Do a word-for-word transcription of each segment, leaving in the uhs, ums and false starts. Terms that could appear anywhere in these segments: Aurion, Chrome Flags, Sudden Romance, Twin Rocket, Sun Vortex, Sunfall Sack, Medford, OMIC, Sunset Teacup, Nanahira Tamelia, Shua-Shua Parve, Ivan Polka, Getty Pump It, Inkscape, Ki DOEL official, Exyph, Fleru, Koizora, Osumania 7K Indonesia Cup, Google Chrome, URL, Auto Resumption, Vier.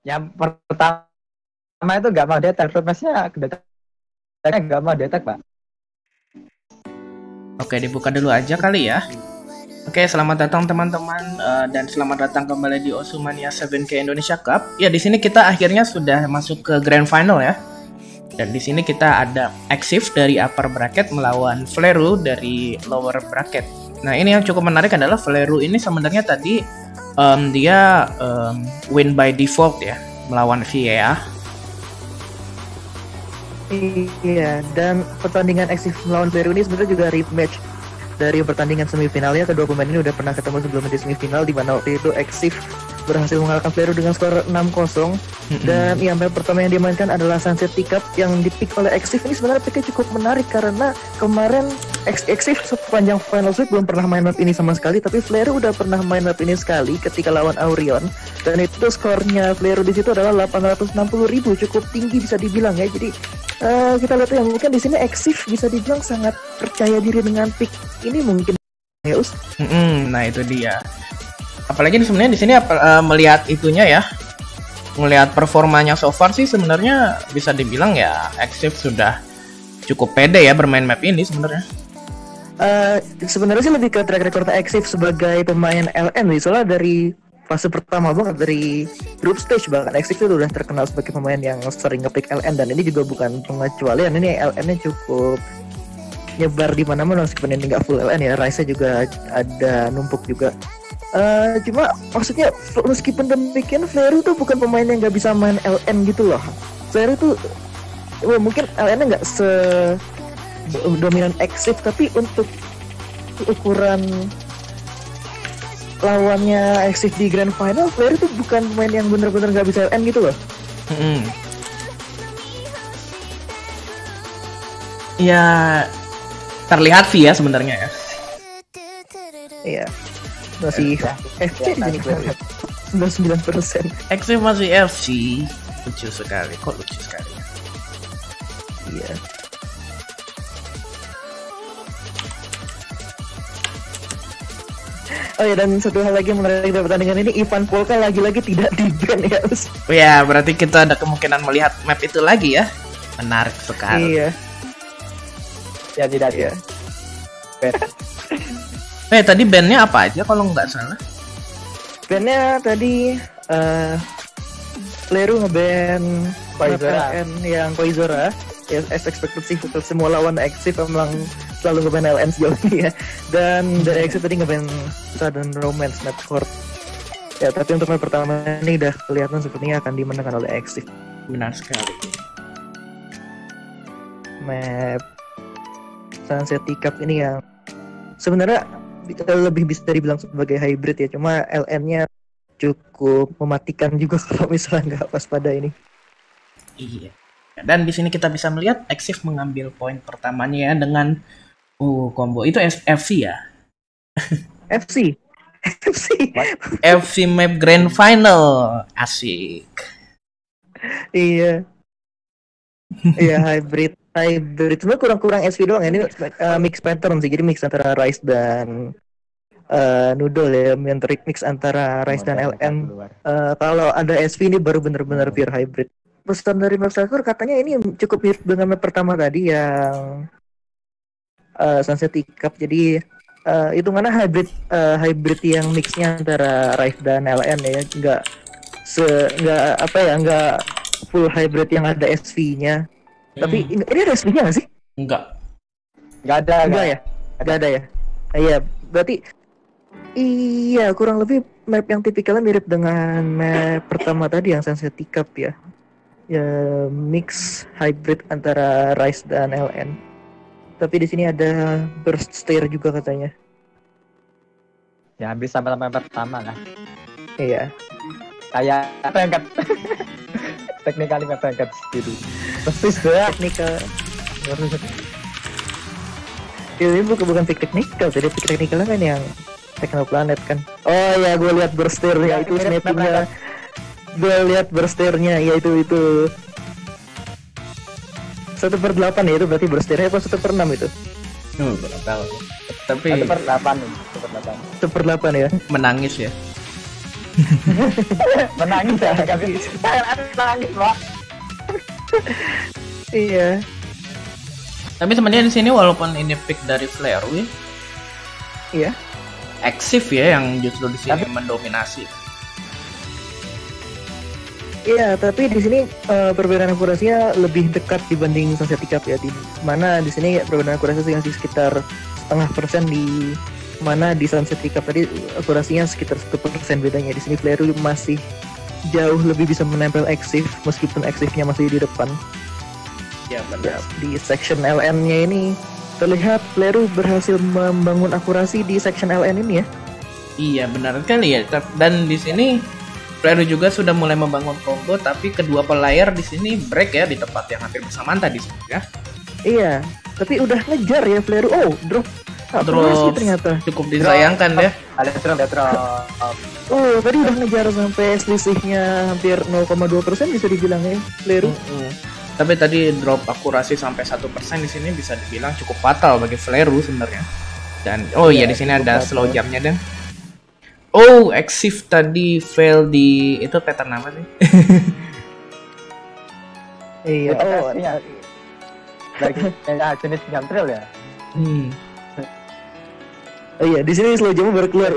Yang pertama itu nggak mau detek, Roadmatch-nya nggak mau detek, Pak. Oke, dibuka dulu aja kali ya. Oke, selamat datang teman-teman, uh, dan selamat datang kembali di Osumania seven K Indonesia Cup. Ya, di sini kita akhirnya sudah masuk ke Grand Final ya. Dan di sini kita ada Exyph dari upper bracket melawan Fleru dari lower bracket. Nah, ini yang cukup menarik adalah Fleru ini sebenarnya tadi um, dia um, win by default ya melawan Vier. Iya, dan pertandingan Exyph melawan Fleru ini sebenarnya juga rematch dari pertandingan semifinalnya. Kedua pemain ini udah pernah ketemu sebelumnya di semifinal, di mana waktu itu Exyph berhasil mengalahkan Fleru dengan skor enam kosong. Mm-hmm. Dan yang pertama yang dimainkan adalah Sunset Teacup yang dipick oleh Exyph. Ini sebenarnya picknya cukup menarik karena kemarin Exyph sepanjang final sweep belum pernah main map ini sama sekali, tapi Fleru udah pernah main map ini sekali ketika lawan Aurion, dan itu skornya Fleru di situ adalah delapan ratus enam puluh ribu, cukup tinggi bisa dibilang ya. Jadi uh, kita lihat ya, mungkin di sini Exyph bisa dibilang sangat percaya diri dengan pick ini mungkin ya, Us. Mm-hmm, nah itu dia. Apalagi sebenarnya di sini uh, melihat itunya ya, melihat performanya so far sih sebenarnya bisa dibilang ya Exyph sudah cukup pede ya bermain map ini sebenarnya. Uh, sebenarnya sih lebih ke track record Exyph sebagai pemain L N, soalnya dari fase pertama banget dari group stage bahkan Exyph itu udah terkenal sebagai pemain yang sering ngepick L N, dan ini juga bukan pengecualian. Ini L N-nya cukup nyebar di mana-mana meskipun ini nggak full L N ya, Rise-nya juga ada numpuk juga. Uh, cuma maksudnya meskipun demikian Fleru tuh bukan pemain yang nggak bisa main L N gitu loh. Fleru tuh well, mungkin L N-nya nggak se dominan Exyph, tapi untuk ukuran lawannya Exyph di Grand Final, Fleru tuh bukan pemain yang benar-benar nggak bisa L N gitu loh. Hmm. Ya terlihat sih ya sebenarnya ya. Iya. Masih F C di sini sembilan puluh sembilan persen. Exyph masih F C. Lucu sekali, kok lucu sekali. Iya. Yeah. Oh ya, dan satu hal lagi menarik dari pertandingan ini, Ivan Polka lagi-lagi tidak di-ban ya, Us. Oh ya, berarti kita ada kemungkinan melihat map itu lagi ya. Menarik sekali. Iya. Ya tidak ya. Eh tadi bandnya apa aja kalau nggak salah? Bandnya tadi uh, Fleru ngeband Koizora yang Koizora. Ya, as expected sih, semua lawan Exyph memang selalu ngeband L N sejauh ini ya. Dan dari Exyph tadi ngeband Sudden Romance Medford. Ya tapi untuk map pertama ini udah kelihatan sepertinya akan dimenangkan oleh Exyph. Benar sekali. Map Sunset Teacup ini yang sebenarnya lebih bisa dibilang sebagai hybrid ya, cuma L N-nya cukup mematikan juga kalau misalnya nggak waspada ini. Iya. Dan di sini kita bisa melihat Exyph mengambil poin pertamanya ya dengan uh combo itu F C ya. F C. F C. F C map Grand Final. Asik. Iya. Iya hybrid. Hybrid sebenarnya kurang-kurang S P doang. Ini uh, mix pattern sih, jadi mix antara Rice dan uh, Noodle ya, yang trik mix antara Rice dan L N. Uh, kalau ada S P ini baru bener-bener pure hybrid. Pesan dari Mas Sakur katanya ini cukup mirip dengan map pertama tadi yang uh, Sunset Teacup. Jadi uh, hitungannya hybrid, uh, hybrid yang mixnya antara Rice dan L N ya, nggak se nggak apa ya, nggak full hybrid yang ada S P-nya. Tapi hmm. ini ada S P-nya nggak sih? Enggak. Enggak ada. Enggak ya? Enggak ada ya? Iya, berarti iya kurang lebih map yang tipikalnya mirip dengan map pertama tadi yang Sunset Teacup ya. Ya mix hybrid antara Rice dan L N. Tapi di sini ada burst stair juga katanya. Ya habis sama map pertama lah. Iya. Kayak apa yang kat teknikal map yang kat gitu. Pasti sudah teknikal. Ini bukan bukan pick teknikal, jadi pick teknikalnya kan yang Techno Planet kan. Oh ya, gue lihat berster ya, itu snapnya. Gue lihat bersternya ya itu itu. satu per delapan ya itu berarti bersternya apa satu per enam itu? Hmm, enggak tahu. Tapi satu per delapan. satu per delapan. satu per delapan ya. Menangis ya. Menangis ya, tapi menangis loh. Iya. Tapi sebenarnya di sini walaupun ini pick dari Fleru ya. Iya. Exyph ya yang justru di sini tapi mendominasi. Iya, tapi di sini uh, perbedaan akurasinya lebih dekat dibanding Sunset Teacup ya, di mana di sini perbedaan akurasi yang di sekitar setengah persen, di mana di Sunset Teacup tadi akurasinya sekitar satu persen bedanya. Di sini Fleru masih jauh lebih bisa menempel Exyph meskipun Exyph-nya masih di depan. Ya, benar. Di section L N-nya ini terlihat Fleru berhasil membangun akurasi di section L N ini ya. Iya, benar sekali ya. Dan di sini Fleru juga sudah mulai membangun combo, tapi kedua player di sini break ya di tempat yang hampir bersamaan tadi sebenarnya. Iya, tapi udah ngejar ya Fleru. Oh, drop. Nah, drop ternyata cukup disayangkan drop. Ya. Ada drop, ada drop. Oh, tadi udah ngejar sampai selisihnya hampir nol koma dua persen bisa dibilang ya Fleru. Mm-hmm. Tapi tadi drop akurasi sampai satu persen di sini bisa dibilang cukup fatal bagi Fleru sebenarnya. Dan oh iya, iya di sini ada fatal. Slow jump-nya dan oh, Exyph tadi fail di itu pattern apa sih? Iya, oh, iya. Lagi kayak jenis jantril ya. Hmm. Oh iya, di sini slow jam baru keluar.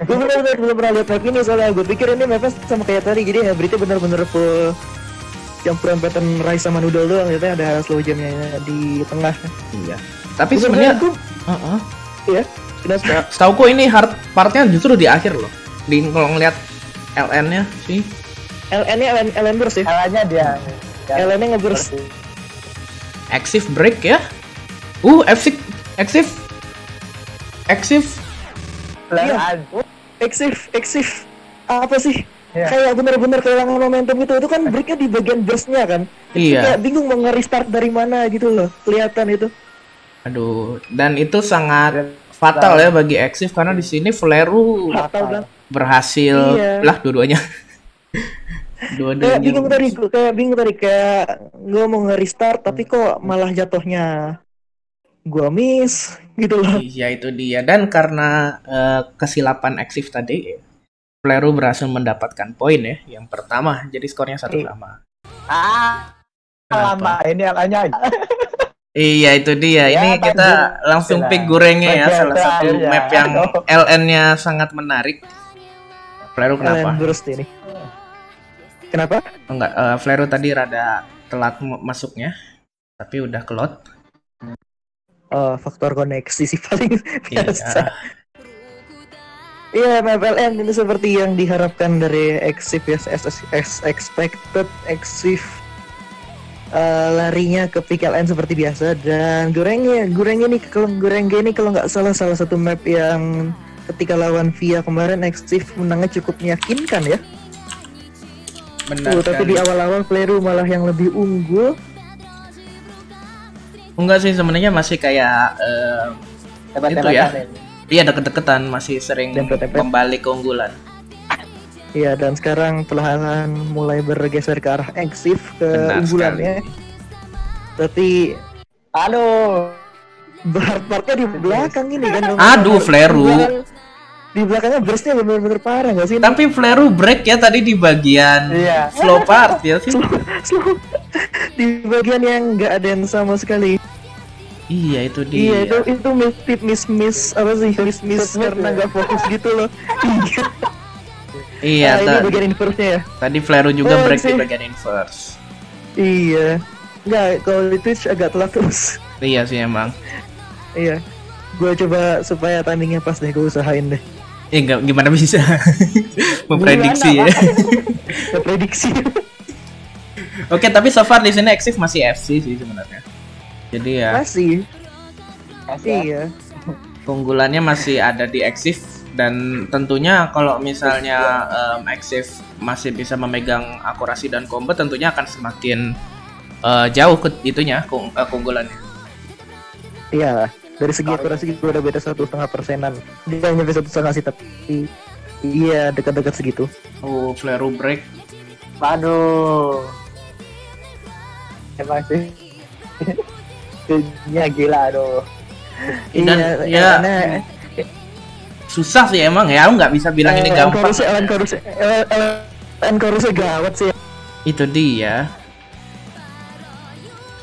Gue benar-benar belum pernah lihat map ini soalnya gue pikir ini mapnya sama kayak tadi, jadi hybridnya benar-benar full campuran pattern rice sama noodle doang, ternyata ada slow jamnya di tengah. Iya. Tapi sebenarnya, uh-uh. iya. Setauku ini hard partnya justru di akhir loh. Di kalau ngelihat L N-nya sih. L N-nya LN LN burst ya. L N-nya dia. Ya. L N-nya ngeburst. Exyph break ya. Uh, Exyph Exyph Exyph. Iya. Exyph Exyph. Apa sih? Ya. Kayak bener-bener kehilangan momentum gitu. Itu kan breaknya di bagian burst-nya kan. Iya. Kayak bingung mau nge-restart dari mana gitu loh. Kelihatan itu. Aduh, dan itu sangat fatal ya bagi Exyph karena di sini Fleru fatal, berhasil iya. lah dua-duanya. dua-duanya. Kayak bingung tadi, kayak bingung tadi kayak gue mau nge-restart tapi kok malah jatuhnya gue miss gitu loh. Iya itu dia, dan karena uh, kesilapan Exyph tadi Fleru berhasil mendapatkan poin ya yang pertama, jadi skornya satu sama. Ah, lama ini alanya. Iya itu dia, ya, ini kita panjang, langsung pick gorengnya ya, salah satu ya. Map yang L N-nya sangat menarik. Fleru kenapa? Burst ini. Kenapa? Enggak, uh, Fleru tadi rada telat masuknya, tapi udah kelot. Uh, faktor koneksi sih paling biasa. Iya, yeah, map L N ini seperti yang diharapkan dari Exyph, as, as, as expected Exyph. Uh, larinya ke pick L N seperti biasa, dan gorengnya gorengnya nih kalau gorengnya ini kalau nggak salah salah satu map yang ketika lawan Vier kemarin Exyph menangnya cukup meyakinkan ya. Benar. Uh, tapi di awal-awal Fleru malah yang lebih unggul. Enggak sih sebenarnya masih kayak uh, itu ya. Iya deket-deketan masih sering kembali keunggulan. Iya, dan sekarang perlahan mulai bergeser ke arah Exyph keunggulannya. Tapi aduh, part-partnya di belakang ini kan. Aduh, Fleru. Di belakangnya burstnya benar-benar parah nggak sih? Tapi Fleru break ya tadi di bagian iya. slow part ya sih. Slow, slow. Di bagian yang nggak ada yang sama sekali. Iya itu dia. Iya itu itu miss miss apa sih? Miss miss karena nggak fokus gitu loh. Iya. Iya, nah, ini bagian inverse-nya ya. Tadi Fleru juga oh, break sih. Di bagian inverse. Iya. Enggak, kalau di Twitch agak telat terus. Iya sih emang. Iya. Gua coba supaya timingnya pas deh, gua usahain deh. Eh, enggak gimana bisa memprediksi ya. Memprediksi. Oke, tapi so far di sini Exyph masih F C sih sebenarnya. Jadi ya. Masih. Masih ya. Keunggulannya masih ada di Exyph. Dan tentunya kalau misalnya um, Exyph masih bisa memegang akurasi dan combo tentunya akan semakin uh, jauh ke itunya keung keunggulannya. Iya, dari segi akurasi itu udah beda satu setengah persenan. Dia hanya bisa satu setengah sih tapi iya dekat-dekat segitu. Oh, Fleru break. Aduh. Emang sih. Dunia gila aduh. Dan, iya, ya. Karena, Susah sih emang ya, aku nggak bisa bilang eh, ini gampang. L N K Rusya gawat sih. Itu dia.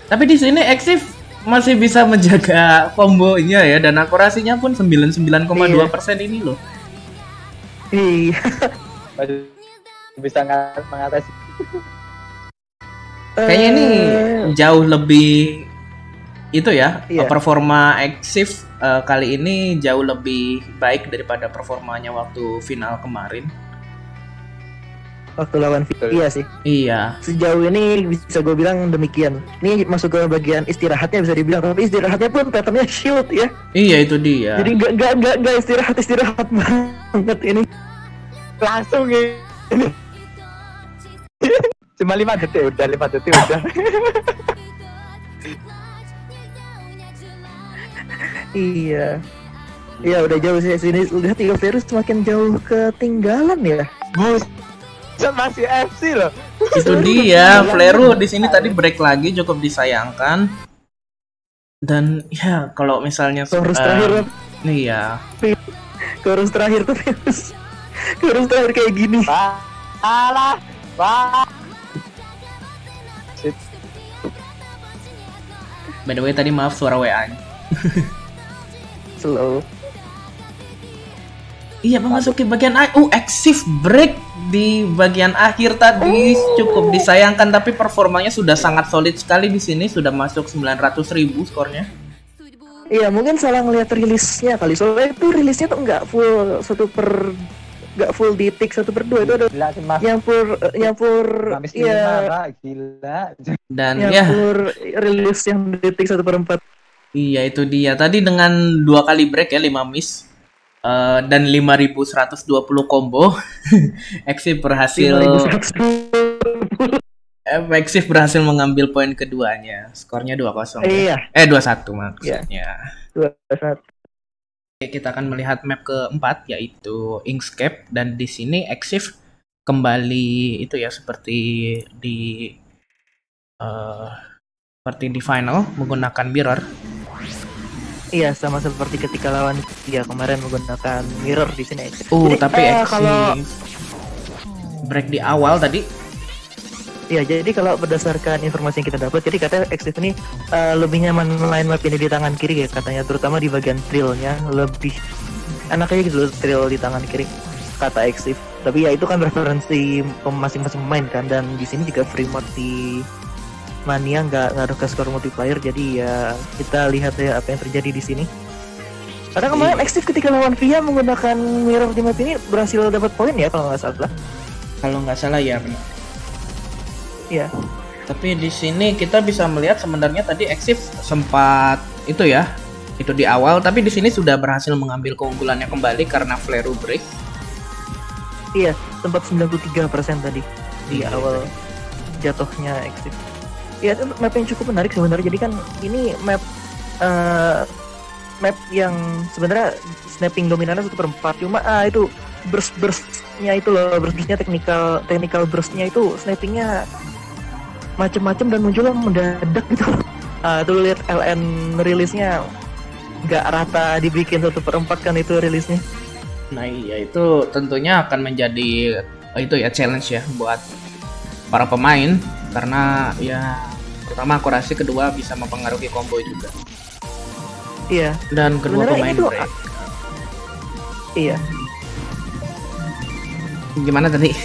Tapi di sini Exyph masih bisa menjaga kombonya ya, dan akurasinya pun sembilan puluh sembilan koma dua persen ini loh. Iya. Bisa mengatasi. Kayaknya ini jauh lebih itu ya, iya. Performa Exyph uh, kali ini jauh lebih baik daripada performanya waktu final kemarin. Waktu lawan Vier, iya sih. Iya. Sejauh ini bisa gue bilang demikian. Ini masuk ke bagian istirahatnya bisa dibilang, tapi istirahatnya pun patternnya shield ya. Iya itu dia. Jadi nggak nggak nggak nggak istirahat istirahat banget ini. Langsung gitu. Cuma lima detik udah, lima detik udah. Iya, iya udah jauh sih sini, udah tiga virus semakin jauh ketinggalan ya. Buset, masih F C loh. Itu dia, Fleru di sini tadi break lagi cukup disayangkan. Dan ya kalau misalnya kurus uh, terakhir, iya. Kurus terakhir tuh virus, kurus terakhir kayak gini. Alah, wah. By the way tadi maaf suara W A-nya. Slow. Iya, memasuki bagian akhir. Uh, Exyph break di bagian akhir tadi oh. Cukup disayangkan, tapi performanya sudah sangat solid sekali di sini, sudah masuk sembilan ratus ribu skornya. Iya, mungkin salah ngelihat rilisnya kali. Soalnya itu rilisnya tuh nggak full satu per nggak full di tick satu per dua itu ada nyampur nyampur ya gila. Dan nyampur ya. Rilis yang di tick satu per empat. Iya itu dia, tadi dengan dua kali break ya, lima miss uh, dan lima ribu seratus dua puluh combo. Exyph berhasil Exyph berhasil mengambil poin keduanya. Skornya dua kosong eh, ya? Iya. Eh dua satu maksudnya iya. dua satu. Kita akan melihat map keempat yaitu Inkscape, dan di sini Exyph kembali itu ya seperti di uh, seperti di final menggunakan mirror. Iya, sama seperti ketika lawan dia kemarin menggunakan mirror di sini. Uh, jadi, tapi eh, kalau break di awal tadi. Iya, jadi kalau berdasarkan informasi yang kita dapat, jadi katanya Exyph ini uh, lebih nyaman main map ini di tangan kiri ya katanya, terutama di bagian trailnya lebih enaknya gitu loh, trail di tangan kiri kata Exyph. Tapi ya itu kan preferensi masing-masing pemain kan, dan di sini juga free mode di Mania nggak ngaruh ke skor multiplier, jadi ya kita lihat ya apa yang terjadi di sini. Karena kemarin Exyph ketika lawan Vier menggunakan mirror di map ini berhasil dapat poin ya kalau nggak salah. Kalau nggak salah ya benar. Iya. Tapi di sini kita bisa melihat sebenarnya tadi Exyph sempat itu ya, itu di awal. Tapi di sini sudah berhasil mengambil keunggulannya kembali karena Fleru break. Iya, sempat sembilan puluh tiga persen tadi di iya, awal iya. Jatuhnya Exyph. Iya, itu map yang cukup menarik sebenarnya. Jadi kan ini map uh, map yang sebenarnya snapping dominannya satu per empat. Cuma ah, itu burst-burstnya itu loh, burst-burstnya technical technical burstnya itu snappingnya macem-macem dan munculnya mendadak gitu. Uh, tuh lihat L N rilisnya nggak rata dibikin satu per empat kan itu rilisnya. Nah iya itu tentunya akan menjadi itu ya challenge ya buat para pemain, karena ya pertama akurasi, kedua bisa mempengaruhi combo juga. Iya. Dan kedua sebenarnya pemain itu, break. Iya. Gimana tadi?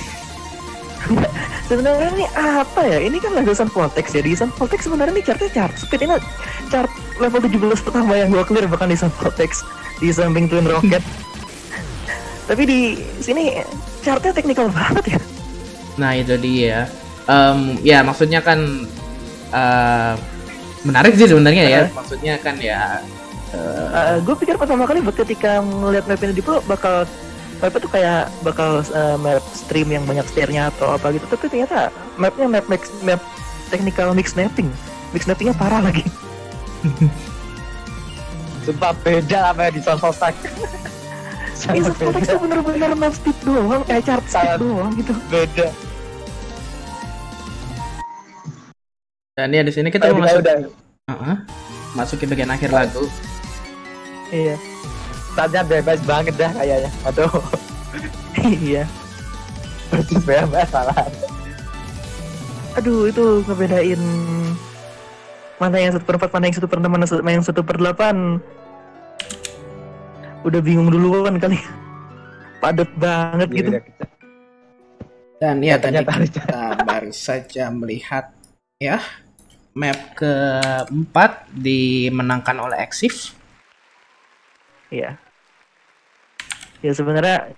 Sebenarnya ini apa ya? Ini kan lagu Sun Vortex ya. Di Sun Vortex sebenarnya ini chartnya chart speed, ini chart level tujuh belas pertama yang gue clear bahkan di Sun Vortex di samping Twin Rocket. Tapi di sini chartnya technical banget ya. Nah itu dia. Um, ya maksudnya kan uh, menarik sih sebenarnya ya. Uh, maksudnya kan ya. Uh, uh, gue pikir pertama kali buat ketika ngeliat map ini di pro bakal map itu kayak bakal uh, map stream yang banyak stairnya atau apa gitu, tapi ternyata mapnya map map, map technical mix mapping, mix mappingnya parah lagi. Sebab beda apa di Sunfall Sack. Ini Sunfall Sack tuh bener-bener map speed doang, kayak chart speed doang gitu. Beda. Dan ya di sini kita masuk. Udah. Uh -huh. Masuk ke bagian akhir lagu. Iya. Stunnya bebas banget dah kayaknya. Aduh. Iya. Persis bebas salah. Aduh, itu ngebedain mana yang satu per empat, mana yang satu per enam, mana yang satu per delapan. Udah bingung duluan kali. Padat banget ya, gitu. Kita. Dan ya tadi kita baru saja melihat ya map keempat dimenangkan oleh Exyph. Iya. Ya sebenarnya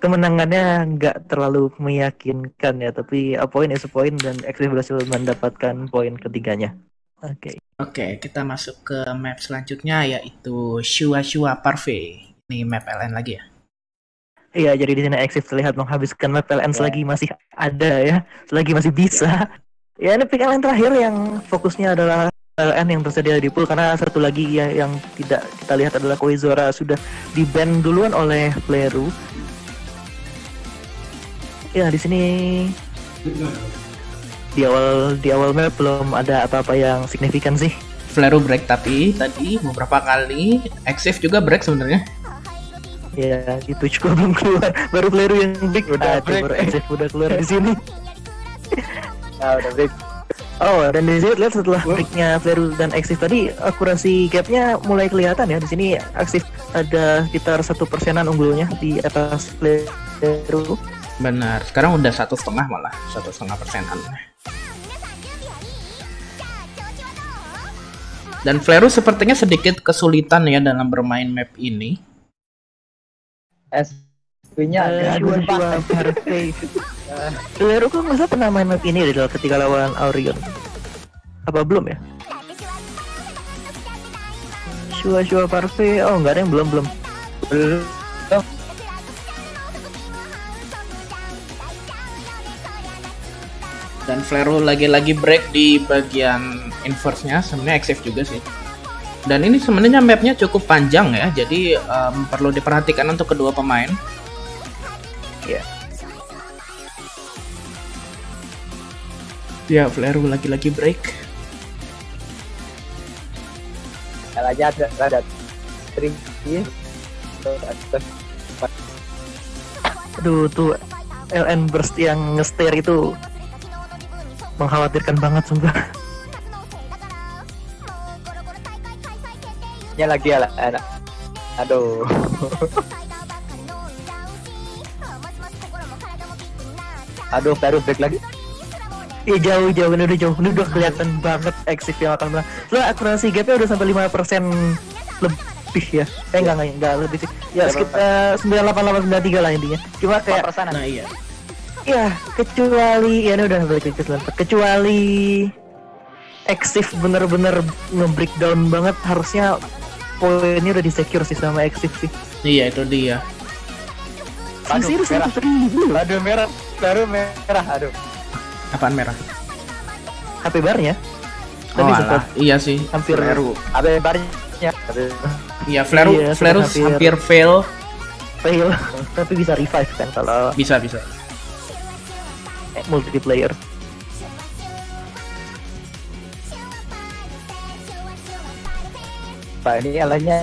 kemenangannya nggak terlalu meyakinkan ya, tapi a point is a point dan Exyph berhasil mendapatkan poin ketiganya. Oke. Okay. Oke, okay, kita masuk ke map selanjutnya yaitu Shua-Shua Parve. Ini map L N lagi ya. Iya, jadi di sini Exyph terlihat menghabiskan map L N selagi masih ada ya, selagi masih bisa. Ya, ini pick L N terakhir yang fokusnya adalah L N yang tersedia di pool, karena satu lagi ya yang tidak kita lihat adalah Koizora sudah di-ban duluan oleh Fleru. Ya, di sini di awal di awal map belum ada apa-apa yang signifikan sih. Fleru break, tapi tadi beberapa kali Exyph juga break sebenarnya. Ya, di Twitch gua belum keluar, baru Fleru yang break, udah break, baru Exyph udah keluar di sini. Ah, udah break. Oh, dan di sini lihat setelah breaknya Fleru dan Exyph tadi, akurasi gapnya mulai kelihatan ya. Di sini Exyph ada sekitar satu persenan unggulnya di atas Fleru. Benar, sekarang udah satu setengah malah, satu setengah persenan. Dan Fleru sepertinya sedikit kesulitan ya dalam bermain map ini. S P-nya ada dua partai. Fleru kok masa pernah main map ini deh ketika lawan Aurion? Apa belum ya? Shua-Shua Parve, oh nggak ada yang belum belum. Oh. Dan Fleru lagi-lagi break di bagian inverse-nya, sebenarnya Exyph juga sih. Dan ini sebenarnya mapnya cukup panjang ya, jadi um, perlu diperhatikan untuk kedua pemain. Ya. Yeah. Ya, yeah, Fleru lagi-lagi break. Kalanya ada ada string. Aduh, tuh L N burst yang nge-steer itu mengkhawatirkan banget sumpah. Nya lagi ala enak. Aduh. Aduh, baru break lagi. Ih, jauh-jauh udah jauh. Ini udah kelihatan banget Exyph yang akan menang. Lo akurasi gapnya udah sampai lima persen lebih ya. Eh enggak enggak enggak lebih sih. Ya sekitar sembilan delapan delapan sembilan tiga lah intinya. Cuma kayak nah iya. Ya, kecuali ya ini udah balik ke selatan. Kecuali Exyph bener-bener nge-breakdown banget, harusnya poinnya udah di-secure sih sama Exyph sih. Iya, itu dia. Aduh, serius, merah. Aduh, merah. Baru merah, aduh. Apaan merah? H P barnya. Oh, alah. Iya sih. Hampir Fleru. H P barnya. Iya, Fleru, iya, Fleru hampir, hampir fail. Fail. Tapi bisa revive kan kalau. Bisa, bisa. Multiplayer. Pak ini alanya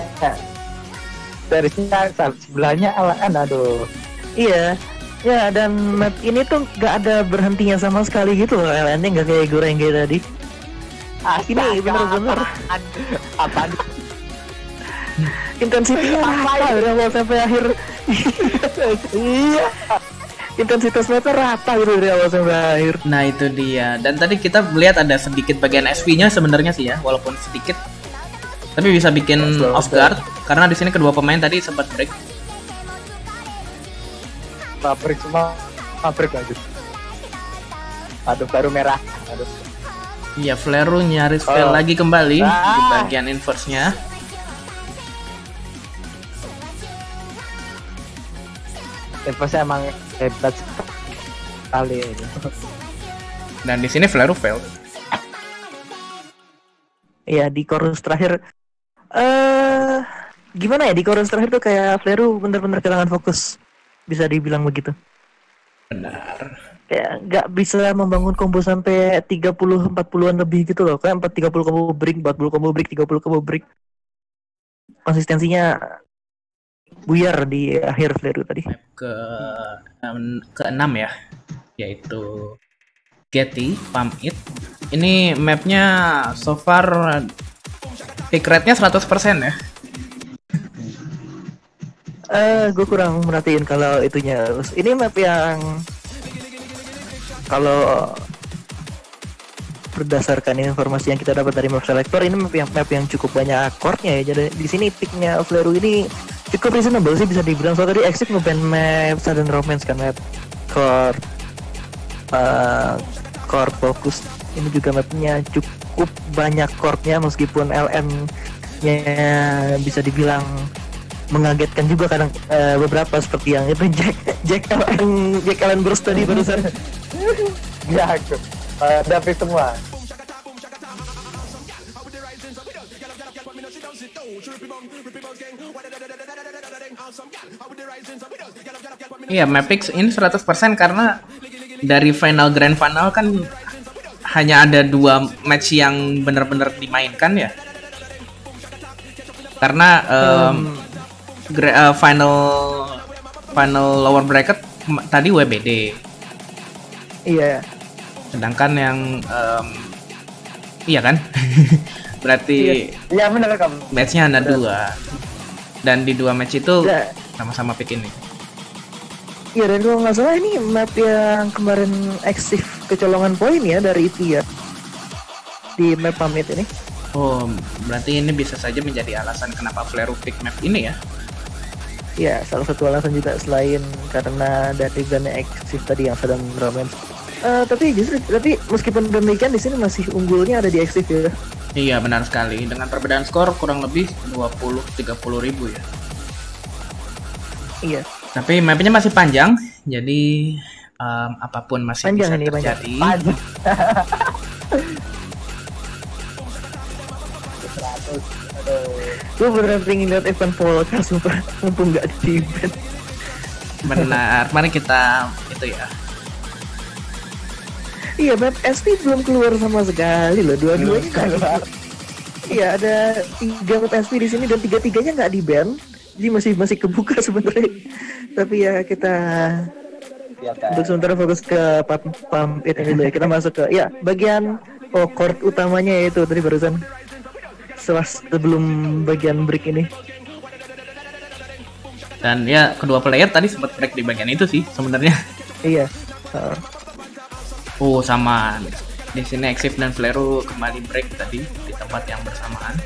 serisnya sebelahnya alaan, aduh. Iya, ya dan map ini tuh nggak ada berhentinya sama sekali gitu loh. L N-nya nggak kayak goreng kayak tadi. Ah ini bener-bener apa? Intensitinya rata udah mau sampai akhir. Iya. Intensitas mapnya rata gitu dari awal sampai akhir. Nah itu dia. Dan tadi kita melihat ada sedikit bagian S V-nya sebenarnya sih ya, walaupun sedikit. Tapi bisa bikin slow, off guard slow. Karena di sini kedua pemain tadi sempat break. Pabrik semua, pabrik lanjut. Aduh baru merah. Aduh. Iya Fleru nyaris oh. fail lagi kembali ah. di bagian inverse-nya. Inverse-nya emang hebat sekali ini. Dan di sini Fleru fail. Ya di chorus terakhir, uh, gimana ya di chorus terakhir tuh kayak Fleru bener-bener kehilangan fokus, bisa dibilang begitu. Benar. Kayak nggak bisa membangun combo sampai tiga puluh empat puluhan lebih gitu loh. Kayak empat tiga puluh combo break, empat puluh combo break, tiga puluh combo break. Konsistensinya Vier di akhir Fleru tadi. Map ke keenam ya, yaitu Getty Pump It. Ini mapnya so far pick rate-nya seratus persen ya. Eh, uh, gue kurang merhatiin kalau itunya. Ini map yang kalau berdasarkan informasi yang kita dapat dari map selector, ini map yang, map yang cukup banyak akordnya ya. Jadi di sini picknya Fleru ini cukup reasonable sih bisa dibilang. Soalnya tadi Exyph nge-ban map Sudden Romance kan, map core uh, core focus. Ini juga mapnya cukup banyak chordnya, meskipun L M-nya bisa dibilang mengagetkan juga kadang uh, beberapa seperti yang itu Jack Jack Allen Jack Allen Bruce tadi barusan ya aku uh, David semua. Iya, Mapix ini seratus persen karena dari final grand final kan hanya ada dua match yang benar-benar dimainkan ya, karena um, hmm. final final lower bracket tadi W B D. Iya. Sedangkan yang um, iya kan? Berarti iya, benar kan. Match-nya ada dua. Dan di dua match itu sama-sama pick ini. Iya, dan kalau nggak salah ini map yang kemarin Exyph kecolongan poin ya dari itu ya. Di map pamit ini. Oh, berarti ini bisa saja menjadi alasan kenapa Fleru pick map ini ya. Ya, salah satu alasan juga selain karena dari brandnya Exyph tadi yang sedang Romance. Uh, tapi justru, tapi meskipun demikian di sini masih unggulnya ada di Exyph ya. Iya, benar sekali. Dengan perbedaan skor kurang lebih dua puluh sampai tiga puluh ribu ya. Iya. Tapi mapnya masih panjang, jadi um, apapun masih panjang bisa ini, terjadi. Panjang. Gue beneran pengen liat Ivan Polka, sumpah, mumpung gak di event. Benar, mari kita itu ya. Iya, map S P belum keluar sama sekali loh, dua-duanya keluar. Iya, ada tiga map S P di sini dan tiga-tiganya nggak di ban, jadi masih masih kebuka sebenarnya. Tapi ya kita ya, untuk sementara fokus ke pump, pump it ini dulu ya. Kita masuk ke ya bagian oh, court utamanya yaitu tadi barusan. Setelah sebelum bagian break ini. Dan ya kedua player tadi sempat break di bagian itu sih sebenarnya. Iya. Uh. Oh sama. Di sini Exyph dan Fleru kembali break tadi di tempat yang bersamaan.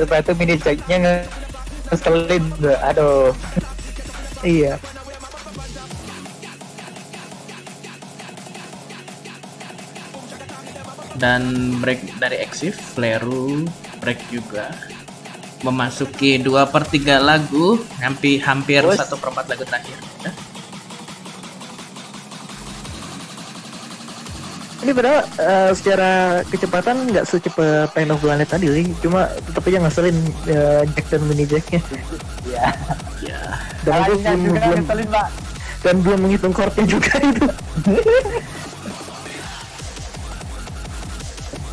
Setelah itu mini checknya nge-selin. Aduh. Iya. Dan break dari Exyph, Fleru break juga. Memasuki dua per tiga lagu, hampir hampir satu per empat lagu terakhir. Ya. Ini padahal uh, secara kecepatan nggak secepat Pain of Planet tadi sih, cuma tetap aja ngeselin uh, Jack dan mini Jacknya. Iya. Iya. Dan belum ngeselin, Pak. Dan belum menghitung chordnya juga itu.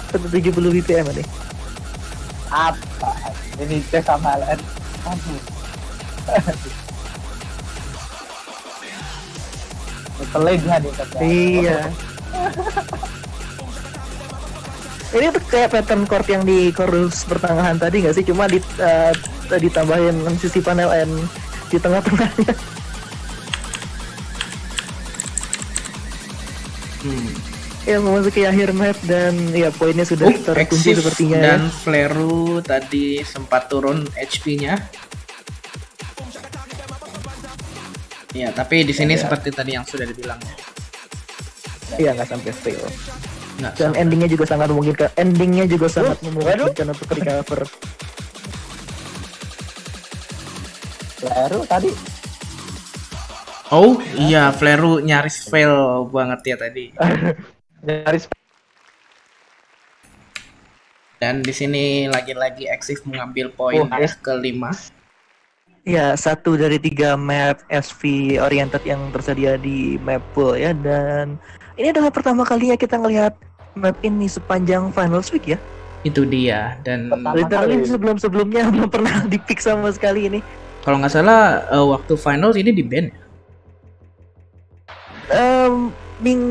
seratus tujuh puluh B P M ini. Apa? Ini Jack sama L N. Aduh. Ngeselin lah dia. Iya. Ini tuh kayak pattern chord yang di chorus pertengahan tadi nggak sih, cuma di, uh, ditambahin sisi panel N di tengah-tengahnya. Hmm. Ya memasuki akhir map dan ya poinnya sudah uh, terkunci sepertinya. Dan ya. Fleru tadi sempat turun H P-nya. Ya tapi di sini ya, ya. Seperti tadi yang sudah dibilang. Iya nggak sampai fail. Nggak dan sampai. Endingnya juga sangat memungkinkan. Endingnya juga sangat uh, memungkinkan untuk recover. Fleru tadi. Oh Fleru. Iya Fleru nyaris fail banget ya tadi. Nyaris. Dan di sini lagi-lagi Exyph mengambil poin oh, kelima. Ya, satu dari tiga map S V oriented yang tersedia di map pool ya. Dan ini adalah pertama kalinya kita ngelihat map ini sepanjang Finals Week ya. Itu dia, dan literally sebelum-sebelumnya belum pernah di-pick sama sekali ini. Kalau nggak salah uh, waktu Finals ini di-ban ya? Um, ming...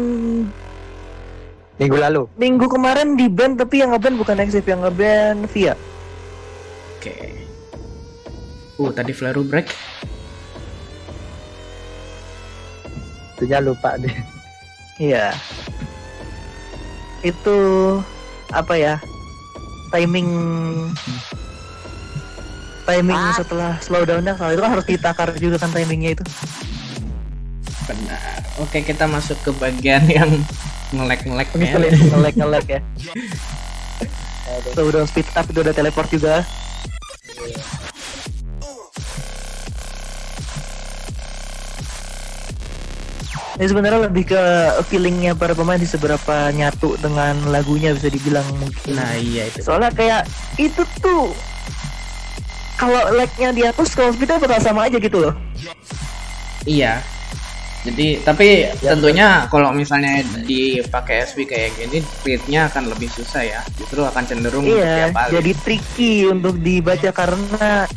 Minggu lalu? Minggu kemarin di-ban, tapi yang nge-ban bukan Exyph, yang nge-ban Vier. Oke okay. Uh, tadi Fleru break. Tentunya lupa deh. Iya. Itu apa ya? Timing Timing ah. setelah slowdown-nya kalau itu harus ditakar juga kan timingnya itu. Benar. Oke, kita masuk ke bagian yang ngelag-ngelag ya. Ngelag-ngelag ya. So, udah speed up, udah teleport juga. Ini sebenarnya lebih ke feelingnya para pemain di seberapa nyatu dengan lagunya bisa dibilang mungkin. Nah iya itu. Soalnya kayak itu tuh kalau lagnya dihapus, kalau speednya bakal sama aja gitu loh. Iya. Jadi tapi ya, tentunya ya. Kalau misalnya dipakai S V kayak gini, readnya akan lebih susah ya. Justru akan cenderung iya, tiap kali. Jadi tricky untuk dibaca karena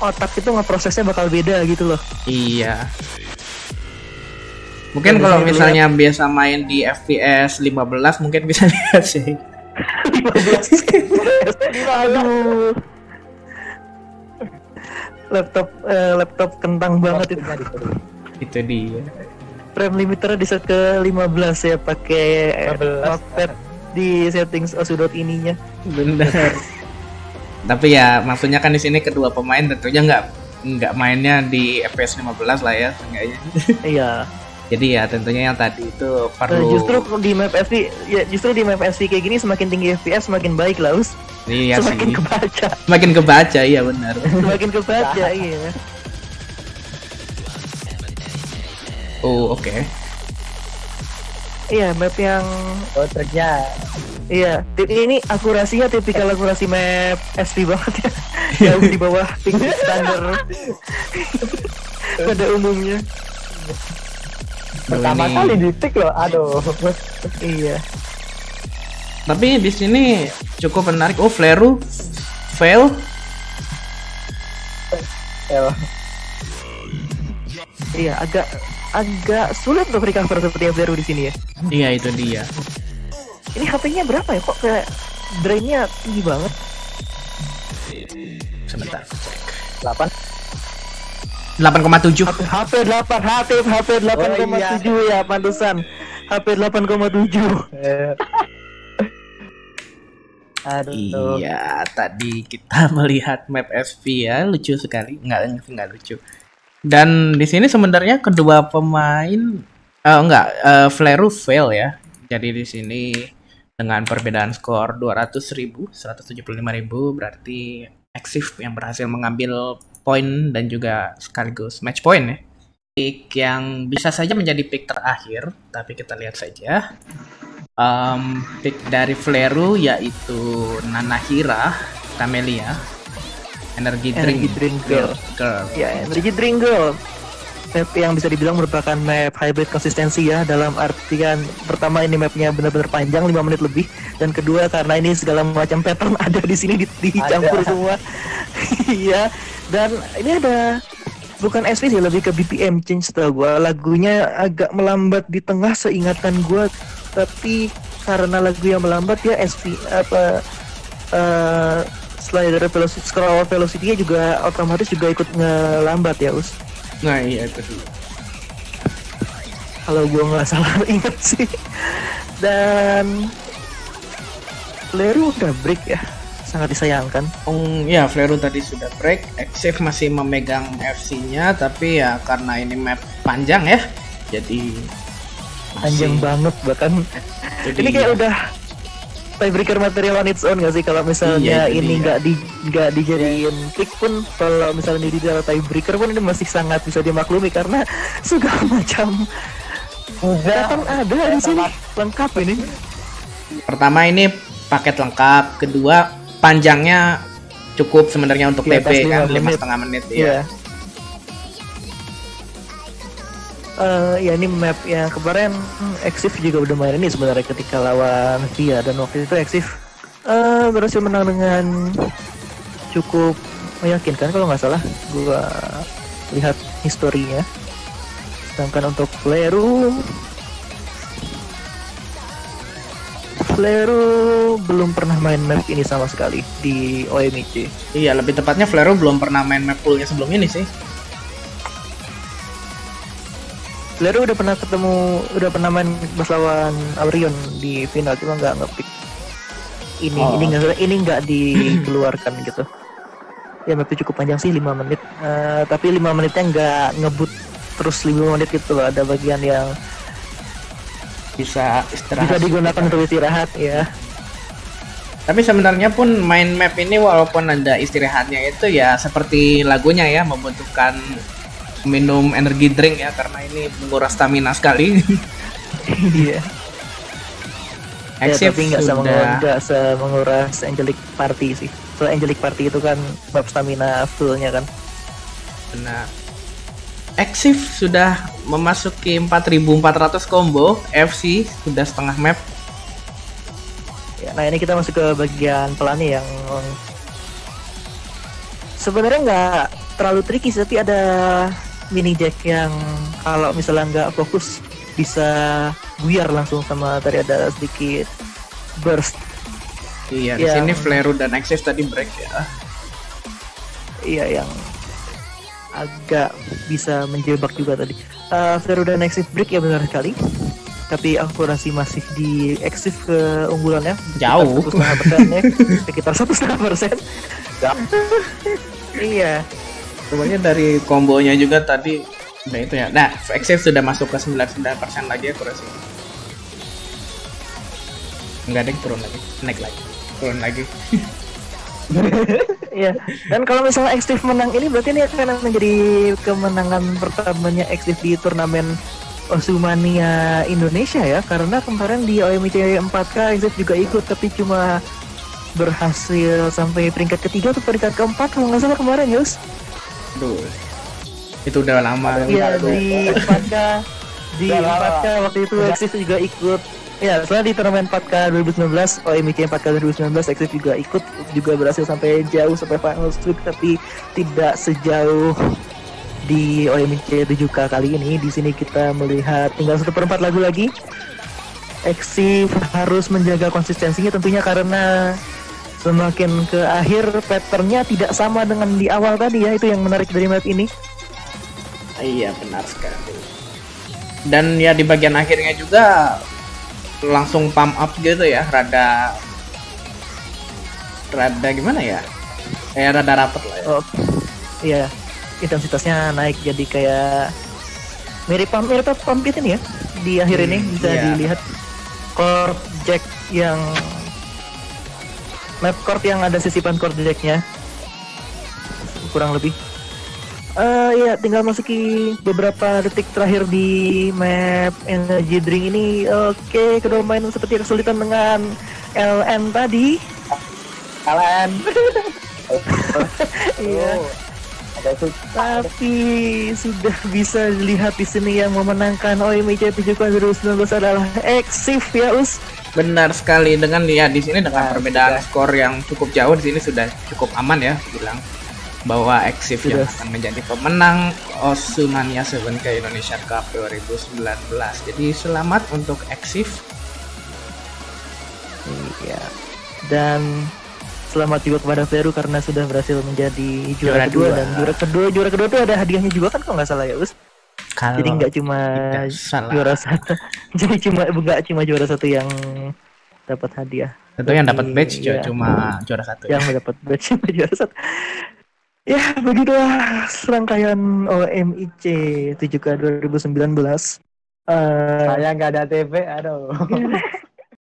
otak itu ngeprosesnya bakal beda gitu loh. Iya. Mungkin kalau misalnya lihat. Biasa main di F P S lima belas mungkin bisa lihat sih. lima belas Aduh. Laptop eh, laptop kentang banget itu. Itu dia. Frame limiternya di set ke lima belas ya, pakai notepad di settings osu.ininya. Benar. Tapi ya maksudnya kan di sini kedua pemain tentunya nggak nggak mainnya di F P S lima belas lah ya seenggaknya. Iya. Jadi ya tentunya yang tadi itu perlu. Justru di map F P S, ya justru di map F P S kayak gini semakin tinggi F P S semakin baik lah us. Iya semakin sih. Kebaca. Semakin kebaca, iya benar. Semakin kebaca, iya. Oh oke. Okay. Iya map yang oh ternyata. Iya, ini akurasinya tipikal akurasi map S V banget ya. Jauh di bawah tinggi standar pada umumnya. Pertama ini. Kali ditik loh, aduh. Iya. Tapi di sini cukup menarik. Oh, Fleru fail. Fail. Iya, agak agak sulit untuk recover seperti yang Fleru di sini ya. Iya, itu dia. Ini H P-nya berapa ya? Kok kayak drain-nya tinggi banget. Sebentar, cek. delapan delapan koma tujuh H P delapan H P delapan koma tujuh oh, iya. Ya pantesan H P delapan koma tujuh Aduh. Iya tadi kita melihat map S V ya, lucu sekali, nggak nggak lucu. Dan di sini sebenarnya kedua pemain uh, enggak uh, Fleru fail ya. Jadi di sini dengan perbedaan skor dua ratus ribu seratus tujuh puluh lima ribu berarti Exyph yang berhasil mengambil poin dan juga sekaligus match point ya. Pick yang bisa saja menjadi pick terakhir, tapi kita lihat saja. Um, pick dari Fleru yaitu Nanahira Tamelia Energy Drink, Energy Drink Girl. Girl. Ya, Energy Drink Girl. Map yang bisa dibilang merupakan map hybrid konsistensi ya, dalam artian pertama ini mapnya benar-benar panjang lima menit lebih, dan kedua karena ini segala macam pattern ada di sini dicampur semua. Iya. Dan ini ada bukan S V sih, lebih ke B P M change tau gue. Lagunya agak melambat di tengah seingatan gue, tapi karena lagu yang melambat ya S V apa uh, slider velocity, scroll velocity-nya juga otomatis juga ikut ngelambat ya us. Nah iya itu dulu. Kalau gue nggak salah ingat sih. Dan Fleru udah break ya. Sangat disayangkan. Oh ya, Fleru tadi sudah break. Exyph masih memegang F C-nya, tapi ya karena ini map panjang ya, jadi panjang masih... banget bahkan. Jadi... Ini kayak udah tiebreaker material on its own nggak sih kalau misalnya iya, ini nggak di nggak dijadiin pick pun, kalau misalnya di dalam tiebreaker pun ini masih sangat bisa dimaklumi karena segala macam pattern ada di sini lengkap ini. Pertama ini paket lengkap, kedua panjangnya cukup sebenarnya untuk ya, T P kan lima setengah menit ya. uh, ya ini map yang kemarin Exyph juga udah main ini sebenarnya ketika lawan Vier, dan waktu itu Exyph uh, berhasil menang dengan cukup meyakinkan kalau nggak salah gua lihat historinya. Sedangkan untuk Fleru Fleru belum pernah main map ini sama sekali di O M I C. Iya, lebih tepatnya Fleru belum pernah main map poolnya sebelum ini sih. Fleru udah pernah ketemu, udah pernah main pas lawan Aurion di final, cuma nggak ngepick. Ini oh. ini nggak ini nggak dikeluarkan gitu. Ya mapnya cukup panjang sih, lima menit. Uh, tapi lima menitnya nggak ngebut terus lima menit gitu loh. Ada bagian yang bisa istirahat, bisa digunakan untuk istirahat ya. Tapi sebenarnya pun main map ini walaupun ada istirahatnya itu ya seperti lagunya ya, membutuhkan minum energi drink ya, karena ini menguras stamina sekali. Iya. Exyph ya, tapi nggak semenguras Angelic Party sih. So Angelic Party itu kan bab stamina fullnya kan. Benar. Exyph sudah memasuki empat ribu empat ratus combo F C, sudah setengah map. Ya, nah ini kita masuk ke bagian pelannya yang sebenarnya nggak terlalu tricky, tapi ada mini jack yang kalau misalnya nggak fokus bisa buyar langsung, sama tadi ada sedikit burst. Iya, di sini Fleru dan Exyph tadi break ya. Iya, yang agak bisa menjebak juga tadi. Uh, Fleru dan Exyph break ya, benar sekali. Tapi akurasi masih di Exyph keunggulannya jauh, sekitar satu setengah persen. Iya. Semuanya dari kombonya juga tadi udah itu ya. Nah, Exyph sudah masuk ke sembilan puluh sembilan persen lagi akurasi. Enggak deh, turun lagi, naik lagi, turun lagi. Ya, dan kalau misalnya Exyph menang ini berarti ini akan menjadi kemenangan pertamanya Exyph di turnamen Osumania Indonesia ya, karena kemarin di O M I C empat K Exyph juga ikut tapi cuma berhasil sampai peringkat ketiga atau peringkat keempat kalau nggak salah kemarin, Yus. Duh, itu udah lama. Iya, di empat K di empat K waktu itu Exyph juga ikut. Ya, setelah di turnamen empat K dua ribu sembilan belas, O M I C empat K dua ribu sembilan belas, Exyph juga ikut, juga berhasil sampai jauh, sampai final streak, tapi tidak sejauh di O M I C tujuh K kali ini. Di sini kita melihat tinggal satu per empat lagu lagi. Exyph harus menjaga konsistensinya tentunya, karena semakin ke akhir patternnya tidak sama dengan di awal tadi ya, itu yang menarik dari map ini. Iya, benar sekali. Dan ya di bagian akhirnya juga langsung pump up gitu ya, rada rada gimana ya, kayak eh, rada rapet lah ya. Oh, iya, intensitasnya naik jadi kayak mirip pump mirip pump it ini ya di akhir hmm, ini bisa iya. Dilihat chord jack yang map chord yang ada sisipan chord jacknya kurang lebih. Uh, ya, tinggal masuki beberapa detik terakhir di map energy drink ini. Oke, kedua main seperti kesulitan dengan L N tadi. L N. Iya. Tapi sudah bisa dilihat di sini yang memenangkan O M I C tujuh K dua ribu sembilan belas adalah Exyph ya, Us. Benar sekali, dengan ya di sini dengan nah, perbedaan ya. Skor yang cukup jauh di sini sudah cukup aman ya, bilang. Bahwa Exyph yang akan menjadi pemenang Osumania tujuh K Indonesia Cup dua ribu sembilan belas. Jadi selamat untuk Exyph. Iya. Dan selamat juga kepada Fleru karena sudah berhasil menjadi juara, juara kedua. Dua. Dan juara kedua, juara kedua itu ada hadiahnya juga kan kalau nggak salah ya, Us? Kalau jadi nggak cuma juara satu, jadi cuma nggak cuma juara satu yang dapat hadiah. Tentu yang dapat badge iya. cuma juara satu. Yang ya. dapat badge cuma juara satu. Ya, begitulah serangkaian O M I C tujuh K dua ribu sembilan belas. Uh, Saya nggak ada T V, aduh.